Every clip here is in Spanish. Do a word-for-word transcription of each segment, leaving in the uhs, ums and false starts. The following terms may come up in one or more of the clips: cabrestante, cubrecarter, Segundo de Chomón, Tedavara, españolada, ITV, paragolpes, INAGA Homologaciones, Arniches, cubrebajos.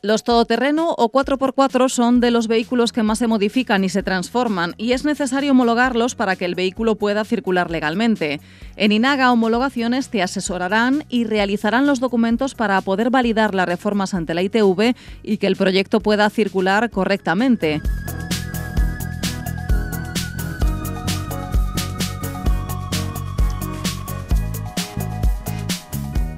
Los todoterreno o cuatro por cuatro son de los vehículos que más se modifican y se transforman, y es necesario homologarlos para que el vehículo pueda circular legalmente. En INAGA Homologaciones te asesorarán y realizarán los documentos para poder validar las reformas ante la I T V y que el proyecto pueda circular correctamente.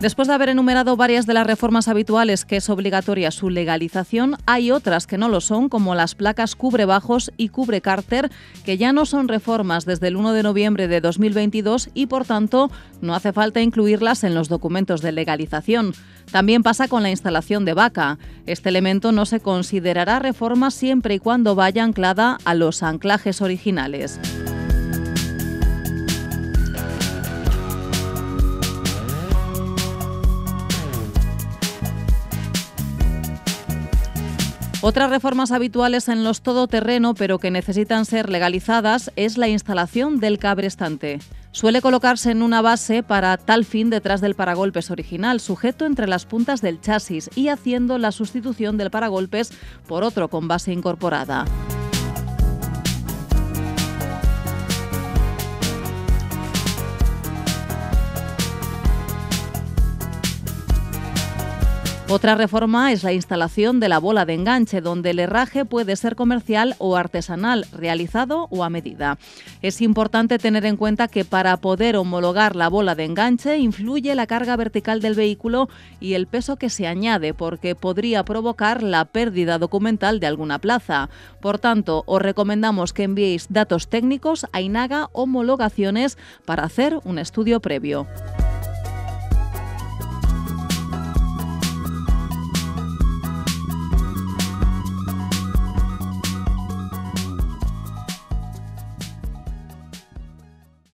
Después de haber enumerado varias de las reformas habituales que es obligatoria su legalización, hay otras que no lo son, como las placas cubrebajos y cubrecárter, que ya no son reformas desde el uno de noviembre de dos mil veintidós y, por tanto, no hace falta incluirlas en los documentos de legalización. También pasa con la instalación de vaca. Este elemento no se considerará reforma siempre y cuando vaya anclada a los anclajes originales. Otras reformas habituales en los todoterreno, pero que necesitan ser legalizadas, es la instalación del cabrestante. Suele colocarse en una base para tal fin detrás del paragolpes original, sujeto entre las puntas del chasis y haciendo la sustitución del paragolpes por otro con base incorporada. Otra reforma es la instalación de la bola de enganche, donde el herraje puede ser comercial o artesanal, realizado o a medida. Es importante tener en cuenta que para poder homologar la bola de enganche influye la carga vertical del vehículo y el peso que se añade, porque podría provocar la pérdida documental de alguna plaza. Por tanto, os recomendamos que enviéis datos técnicos a INAGA Homologaciones para hacer un estudio previo.